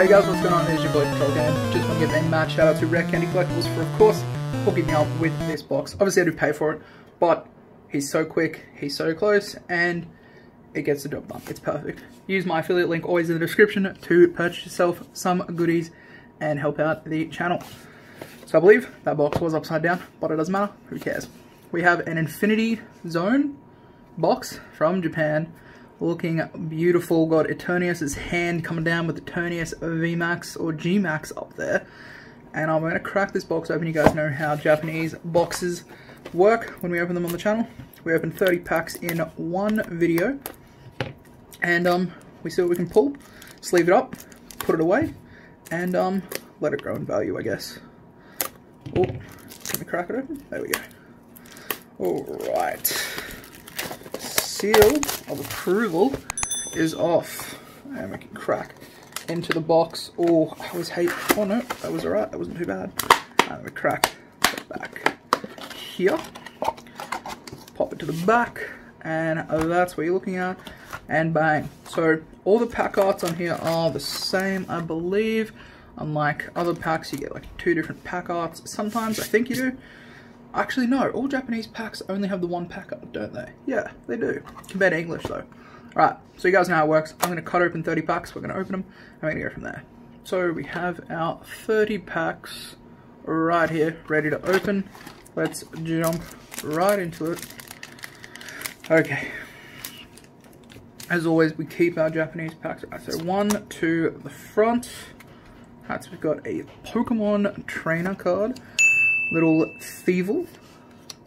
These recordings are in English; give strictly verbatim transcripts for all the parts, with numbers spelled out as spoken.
Hey guys, what's going on? It's your boy CtrlAltGame. Just want to give a mad shout out to Rare Candy Collectibles for, of course, hooking me up with this box. Obviously I do pay for it, but he's so quick, he's so close, and it gets the job done. It's perfect. Use my affiliate link always in the description to purchase yourself some goodies and help out the channel. So I believe that box was upside down, but it doesn't matter. Who cares? We have an Infinity Zone box from Japan. Looking beautiful, got Eternatus' hand coming down with Eternatus V max or G max up there. And I'm going to crack this box open. You guys know how Japanese boxes work when we open them on the channel. We open thirty packs in one video. And um, we see what we can pull, sleeve it up, put it away, and um, let it grow in value, I guess. Oh, let me crack it open. There we go. Alright. Seal of approval is off, and we can crack into the box. Oh, I was hate. Oh no, that was alright. That wasn't too bad. And we crack it back here, pop it to the back, and that's what you're looking at. And bang! So all the pack arts on here are the same, I believe. Unlike other packs, you get like two different pack arts. Sometimes I think you do. Actually, no, all Japanese packs only have the one pack up, don't they? Yeah, they do. Compared to English, though. Alright, so you guys know how it works. I'm going to cut open thirty packs, we're going to open them, and we're going to go from there. So we have our thirty packs right here, ready to open. Let's jump right into it. Okay. As always, we keep our Japanese packs. Alright, so one to the front. Alright, so we've got a Pokemon trainer card. Little Thievul.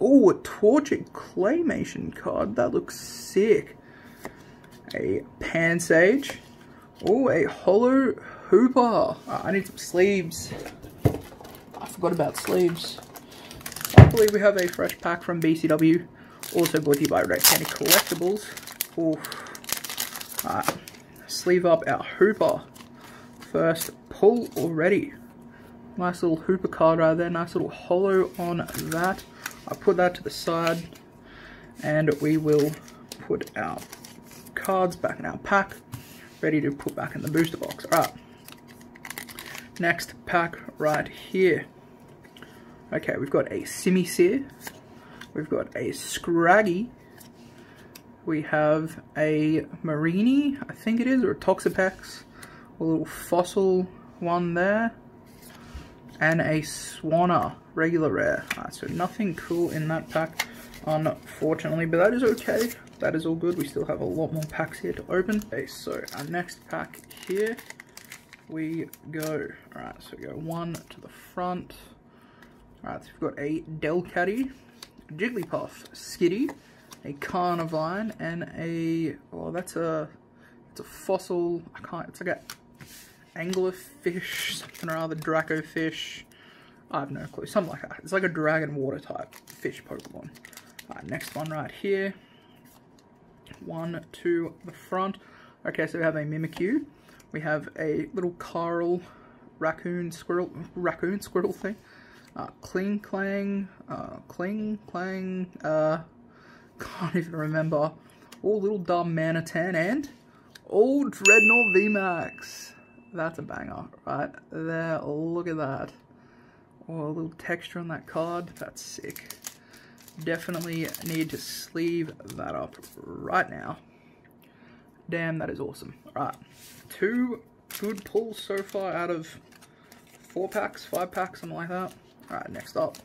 Oh, a Torchic Claymation card. That looks sick. A Pansage. Oh, a Holo Hooper. Uh, I need some sleeves. I forgot about sleeves. Luckily, we have a fresh pack from B C W. Also brought to you by Rare Candy Collectibles. Oof. Alright. Sleeve up our Hooper. First pull already. Nice little Hooper card right there, nice little holo on that. I put that to the side and we will put our cards back in our pack, ready to put back in the booster box. Alright, next pack right here. Okay, we've got a Simisear, we've got a Scraggy, we have a Marini, I think it is, or a Toxapex, a little fossil one there. And a Swanna, regular rare. Alright, so nothing cool in that pack, unfortunately, but that is okay. That is all good. We still have a lot more packs here to open. Okay, so our next pack here we go. Alright, so we go one to the front. Alright, so we've got a Delcatty, Jigglypuff, Skitty, a Carnivine, and a oh that's a it's a fossil. I can't it's like a anglerfish, something or other, dracofish, I have no clue, something like that. It's like a dragon water type fish Pokemon. Alright, next one right here, one to the front. Okay, so we have a Mimikyu, we have a little Carl, raccoon, squirrel, raccoon, squirrel thing, uh, Kling Clang, uh, Kling Clang, uh, can't even remember, oh, little dumb Manitan, and old Dreadnought V max. That's a banger, right there, look at that. Oh, a little texture on that card, that's sick. Definitely need to sleeve that up right now. Damn, that is awesome. Alright, two good pulls so far out of four packs, five packs, something like that. Alright, next up.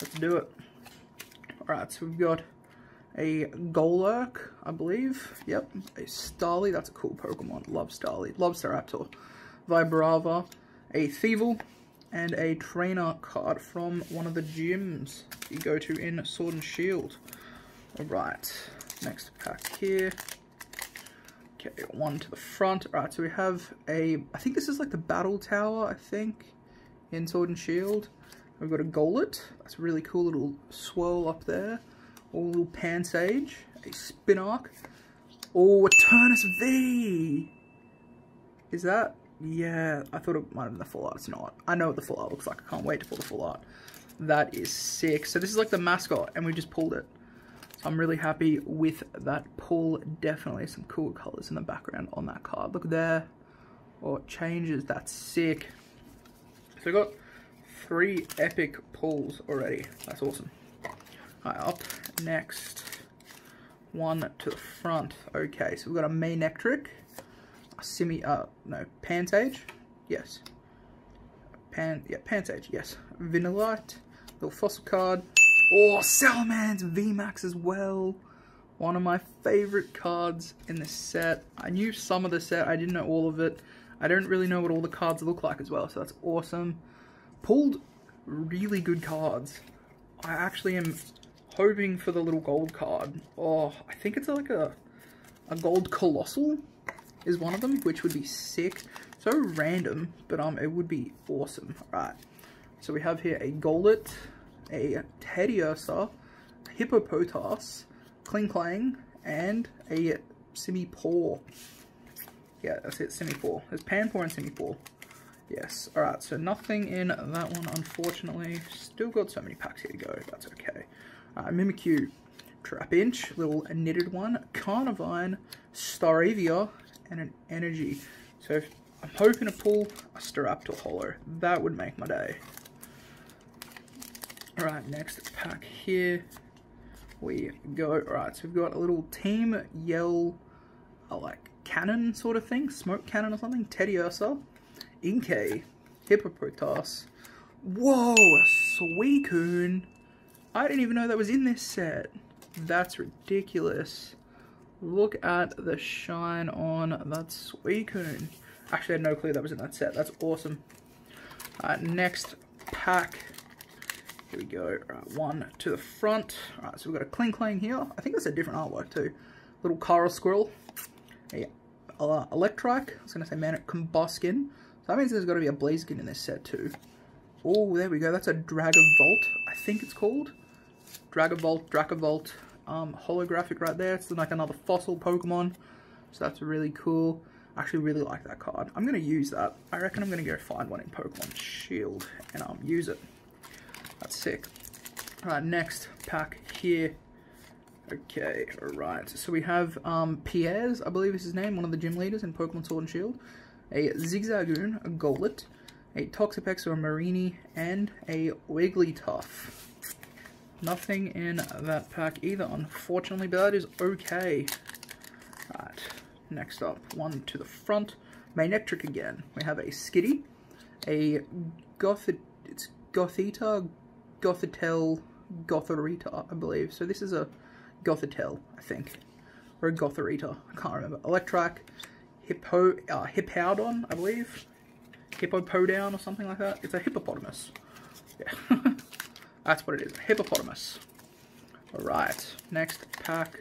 Let's do it. Alright, so we've got a Golurk, I believe. Yep. A Starly. That's a cool Pokemon. Love Starly. Love Staraptor. Vibrava. A Thievul. And a trainer card from one of the gyms you go to in Sword and Shield. Alright. Next pack here. Okay. One to the front. Alright. So we have a... I think this is like the Battle Tower, I think. In Sword and Shield. We've got a Golett. That's a really cool little swirl up there. Oh, a little Pansage, a Spinark, oh, a Turnus V! Is that? Yeah, I thought it might have been the full art, it's not. I know what the full art looks like, I can't wait to pull the full art. That is sick. So this is like the mascot, and we just pulled it. So I'm really happy with that pull, definitely some cool colours in the background on that card. Look there, or changes. That's sick. So we've got three epic pulls already. That's awesome. Alright, up next. One to the front. Okay, so we've got a Manectric, a Simi, uh, no, Pantage, yes. Pan, yeah, Pantage, yes. Vanillite, little fossil card. Oh, Salamence V max as well. One of my favorite cards in the set. I knew some of the set, I didn't know all of it. I don't really know what all the cards look like as well, so that's awesome. Pulled really good cards. I actually am hoping for the little gold card. Oh, I think it's like a, a gold Colossal is one of them, which would be sick. So random, but um, it would be awesome. All right, so we have here a Golett, a Teddiursa, a Hippopotas, Klinklang, and a Simipour. Yeah, that's it, Simipour. There's Panpour and Simipour. Yes, all right, so nothing in that one, unfortunately. Still got so many packs here to go, that's okay. Uh, Mimikyu, Trapinch, little knitted one, Carnivine, Staravia, and an Energy. So if, I'm hoping to pull a Staraptor Holo. That would make my day. All right, next pack here we go. All right, so we've got a little Team Yell, uh, like cannon sort of thing, smoke cannon or something, Teddiursa, Inkay, Hippopotas. Whoa, Suicune. I didn't even know that was in this set. That's ridiculous. Look at the shine on that Suicune. Actually, I had no clue that was in that set. That's awesome. Uh, next pack. Here we go. Right, one to the front. All right, so we've got a Klinklang here. I think that's a different artwork too. Little Coral Squirrel. Yeah. Uh, Electrike. I was going to say Manic Combuskin. So that means there's got to be a Blaziken in this set too. Oh, there we go. That's a Dragon Vault, I think it's called. Dragon Vault, Dragapult, um, holographic right there. It's like another fossil Pokemon. So that's really cool. I actually really like that card. I'm going to use that. I reckon I'm going to go find one in Pokemon Shield and um, use it. That's sick. Alright, next pack here. Okay, alright. So we have um, Piers, I believe is his name, one of the gym leaders in Pokemon Sword and Shield. A Zigzagoon, a Golett, a Toxapex or a Marini, and a Wigglytuff. Nothing in that pack either, unfortunately, but that is okay. Alright, next up, one to the front. Manectric again. We have a Skitty, a Gothit, it's Gothita, Gothitelle, Gothorita, I believe. So this is a Gothitelle, I think. Or a Gothorita, I can't remember. Electrike, Hippo, uh, Hippowdon, I believe. Hippopodown or something like that. It's a hippopotamus. Yeah. That's what it is. Hippopotamus. Alright. Next pack.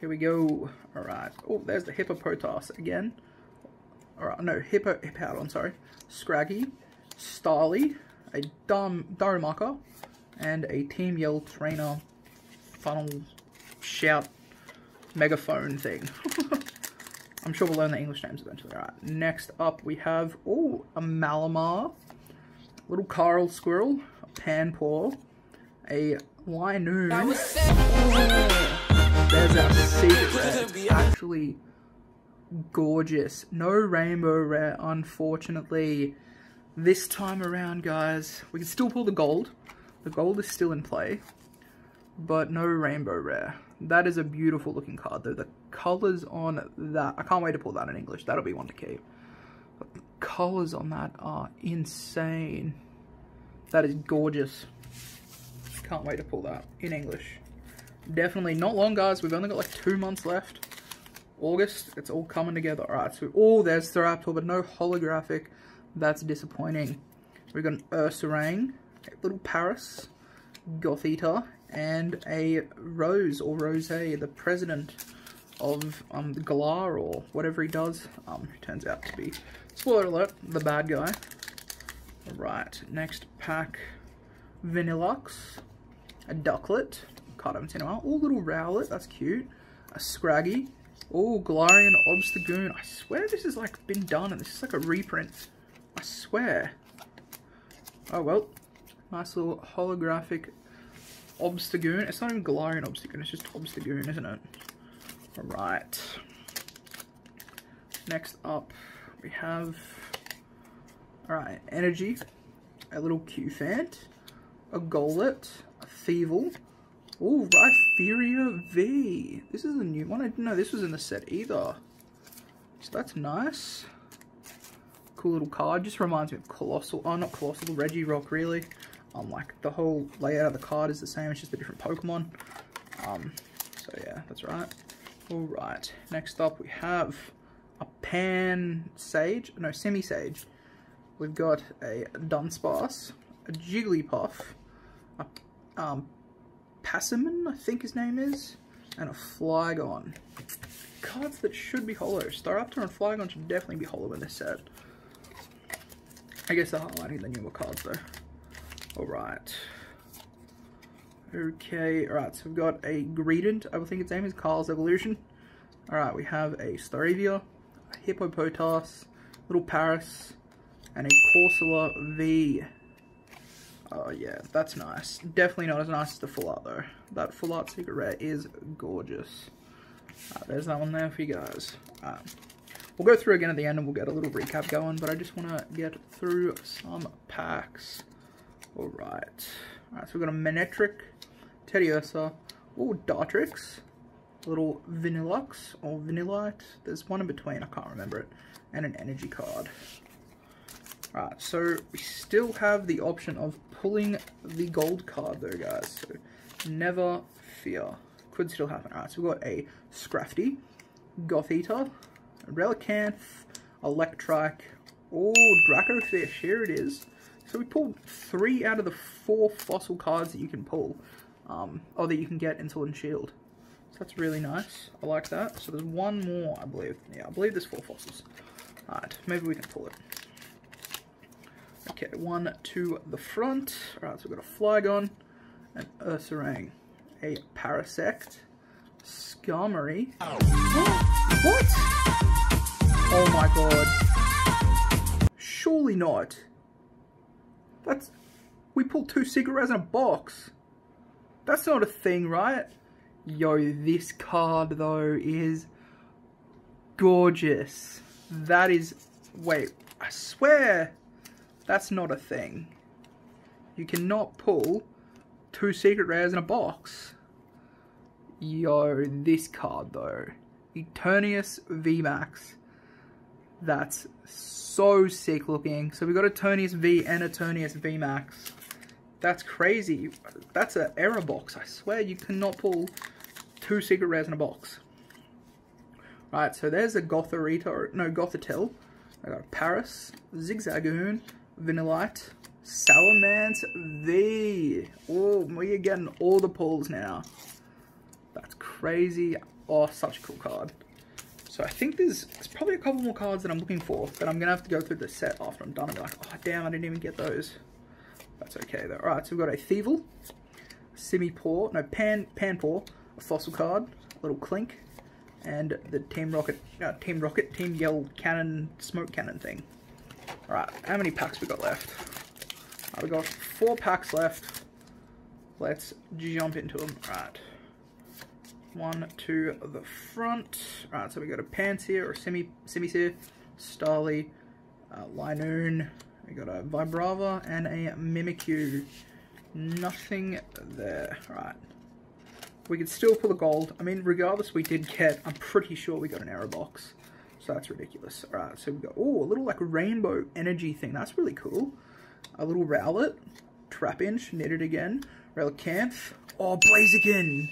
Here we go. Alright. Oh, there's the Hippopotas again. Alright. No, Hippo, Hippowdon, sorry. Scraggy. Starly. A Darumaka. And a Team Yell Trainer Funnel Shout Megaphone thing. I'm sure we'll learn the English names eventually. Alright, next up we have, oh, a Malamar, little Coral Squirrel, a Panpour, a Linoone. Oh, there's our secret rare. Actually gorgeous. No rainbow rare, unfortunately. This time around, guys, we can still pull the gold. The gold is still in play, but no rainbow rare. That is a beautiful looking card though. The colors on that, I can't wait to pull that in English. That'll be one to keep. But the colors on that are insane. That is gorgeous. Can't wait to pull that in English. Definitely not long, guys. We've only got like two months left. August, it's all coming together. All right, so, oh, there's Theraptor, but no holographic. That's disappointing. We've got an Ursaring, a little Paris, Gothita, and a Rose, or Rose, the president of um, the Galar, or whatever he does, um, who turns out to be, spoiler alert, the bad guy. Alright, next pack, Vanillux, a Ducklet, God, I haven't seen a while, oh, little Rowlet, that's cute, a Scraggy, oh, Galarian Obstagoon, I swear this has like been done, and this is like a reprint, I swear. Oh well, nice little holographic Obstagoon. It's not even Galarian Obstagoon, it's just Obstagoon, isn't it? Alright. Next up, we have, alright, Energy, a little Q-Fant, a Golett, a Thievul, oh, Rhyperior V. This is a new one. I didn't know this was in the set either. So that's nice. Cool little card. Just reminds me of Colossal. Oh, not Colossal, Regirock, really. Um, like, the whole layout of the card is the same. It's just a different Pokemon. Um, so, yeah, that's right. Alright, next up we have a Pan Sage. No, Semi Sage. We've got a Dunsparce, a Jigglypuff, a um, Passamon, I think his name is, and a Flygon. Cards that should be hollow. Staraptor and Flygon should definitely be hollow in this set. I guess they're highlighting the newer cards though. Alright. Okay, alright, so we've got a Greedent, I think its name is Carl's Evolution. Alright, we have a Staravia, a Hippopotas, little Paris, and a Corsola V. Oh yeah, that's nice. Definitely not as nice as the full art though. That full art secret rare is gorgeous. Alright, there's that one there for you guys. Alright, we'll go through again at the end and we'll get a little recap going, but I just want to get through some packs. Alright. Alright, so we've got a Manectric, Teddiursa, oh, Dartrix, little Vanillux, or Vanillite, there's one in between, I can't remember it, and an energy card. Alright, so we still have the option of pulling the gold card though, guys, so never fear, could still happen. Alright, so we've got a Scrafty, Gothita, Relicanth, Electrike, oh, Dracofish, here it is. So we pulled three out of the four fossil cards that you can pull, um, or that you can get in Sword and Shield. So that's really nice. I like that. So there's one more, I believe. Yeah, I believe there's four fossils. Alright, maybe we can pull it. Okay, one to the front. Alright, so we've got a Flygon, an Ursaring, a Parasect, Skarmory. Oh. What? Oh my god. Surely not. That's, we pulled two secret rares in a box. That's not a thing, right? Yo, this card though is gorgeous. That is, wait, I swear that's not a thing. You cannot pull two secret rares in a box. Yo, this card though, Eternatus V max. That's so sick looking. So we got Eternatus V and Eternatus V max. That's crazy. That's an error box. I swear you cannot pull two secret rares in a box. Right, so there's a Gothorita, or no, Gothitelle. I got Paris, Zigzagoon, Vanillite, Salamence V. Oh, we're getting all the pulls now. That's crazy. Oh, such a cool card. So I think there's, there's probably a couple more cards that I'm looking for, but I'm going to have to go through the set after I'm done and be like, oh damn, I didn't even get those. That's okay though. Alright, so we've got a Thievul, Simipaw, no, Pan, Panpaw, a Fossil card, a little Clink, and the Team Rocket, no, Team Rocket, Team Yell Cannon, Smoke Cannon thing. Alright, how many packs we got left? Right, we've got four packs left. Let's jump into them. Alright. One to the front. Alright, so we got a Pansear or Simi Simisear, Starly, uh, Linoon, we got a Vibrava and a Mimikyu. Nothing there. Alright. We could still pull the gold. I mean, regardless, we did get, I'm pretty sure we got an error box. So that's ridiculous. Alright, so we got, oh, a little like rainbow energy thing. That's really cool. A little Rowlet, Trapinch, knitted again, Relicanth, oh, Blaziken!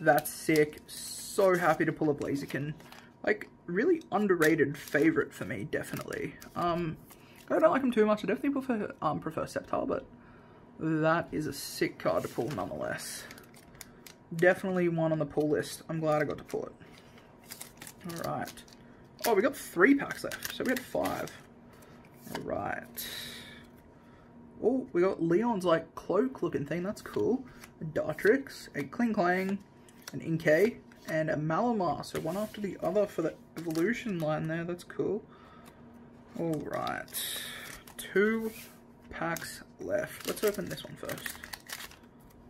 That's sick. So happy to pull a Blaziken. Like, really underrated favourite for me, definitely. Um, I don't like him too much. I definitely prefer, um, prefer Sceptile, but that is a sick card to pull nonetheless. Definitely one on the pull list. I'm glad I got to pull it. Alright. Oh, we got three packs left, so we had five. Alright. Oh, we got Leon's, like, cloak-looking thing. That's cool. A Dartrix, a Klinklang, an Inkay, and a Malamar. So one after the other for the evolution line there. That's cool. Alright. Two packs left. Let's open this one first.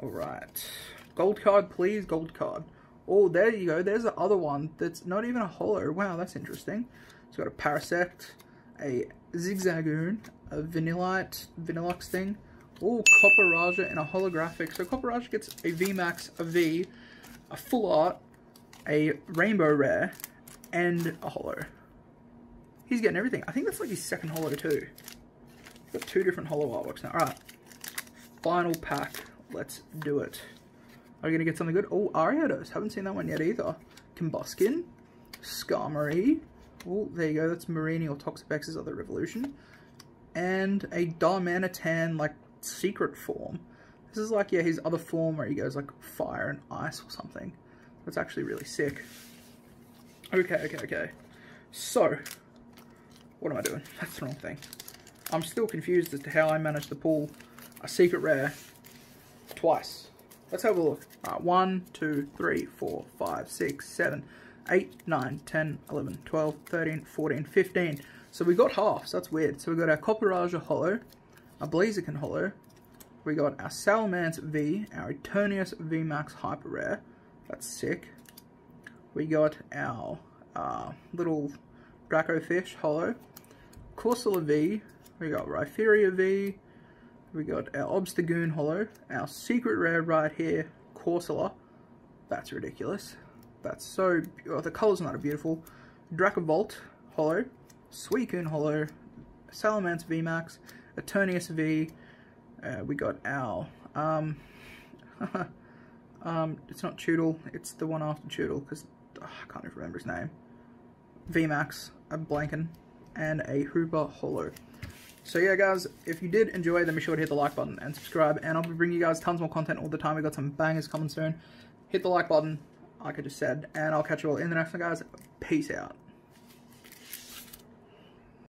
Alright. Gold card, please. Gold card. Oh, there you go. There's the other one that's not even a holo. Wow, that's interesting. It's got a Parasect, a Zigzagoon, a Vanillite, Vanilluxe thing, oh, Copperajah, and a holographic. So Copperajah gets a V max, a V, a full art, a rainbow rare, and a holo. He's getting everything. I think that's like his second holo too. He's got two different holo artworks now. Alright, final pack. Let's do it. Are we going to get something good? Oh, Ariados. Haven't seen that one yet either. Combuskin, Skarmory. Oh, there you go. That's Marini or Toxapex's other evolution. And a Darmanitan, like, secret form. This is like, yeah, his other form where he goes, like, fire and ice or something. That's actually really sick. Okay, okay, okay. So, what am I doing? That's the wrong thing. I'm still confused as to how I managed to pull a secret rare twice. Let's have a look. Right, one, two, three, four, five, six, seven, eight, nine, ten, eleven, twelve, thirteen, fourteen, fifteen. So we got halves. So that's weird. So we got our Copperajah holo, our Blaziken holo, we got our Salamence V, our Eternatus V max Hyper Rare. That's sick. We got our uh, little Dracofish holo, Corsola V, we got Rhyferia V, we got our Obstagoon holo, our secret rare right here, Corsola. That's ridiculous. That's so, oh, the colors are not beautiful. Dragapult holo, Suicune holo, Salamence V max, Eternatus V. Uh, we got our um, um, it's not Tootle, it's the one after Tootle because oh, I can't even remember his name. V max, a Blanken, and a Hooper holo. So yeah, guys, if you did enjoy, then be sure to hit the like button and subscribe, and I'll be bringing you guys tons more content all the time. We got some bangers coming soon. Hit the like button, like I just said, and I'll catch you all in the next one, guys. Peace out.